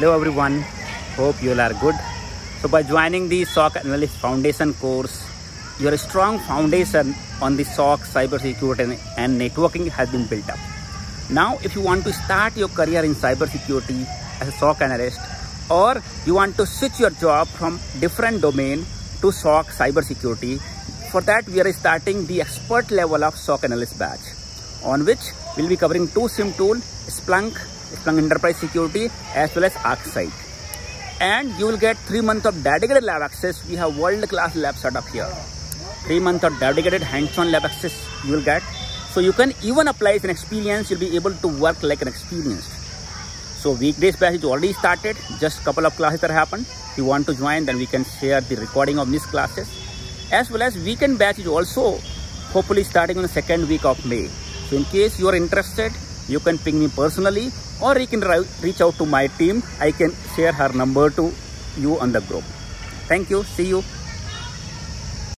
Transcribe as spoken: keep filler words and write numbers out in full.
Hello everyone, hope you all are good. So by joining the S O C Analyst Foundation course, your strong foundation on the S O C, cybersecurity and networking has been built up. Now if you want to start your career in cybersecurity as a S O C analyst, or you want to switch your job from different domain to S O C cybersecurity, for that we are starting the expert level of S O C analyst batch, on which we'll be covering two SIEM tools, Splunk, Splunk Enterprise Security, as well as ArcSight. And you will get three months of dedicated lab access. We have world-class lab set up here. Three months of dedicated hands-on lab access you will get. So you can even apply as an experience. You'll be able to work like an experienced. So weekdays batch is already started. Just couple of classes that happened. If you want to join, then we can share the recording of these classes. As well as weekend batch is also hopefully starting on the second week of May. So in case you are interested, you can ping me personally, or you can reach out to my team. I can share her number to you on the group. Thank you. See you.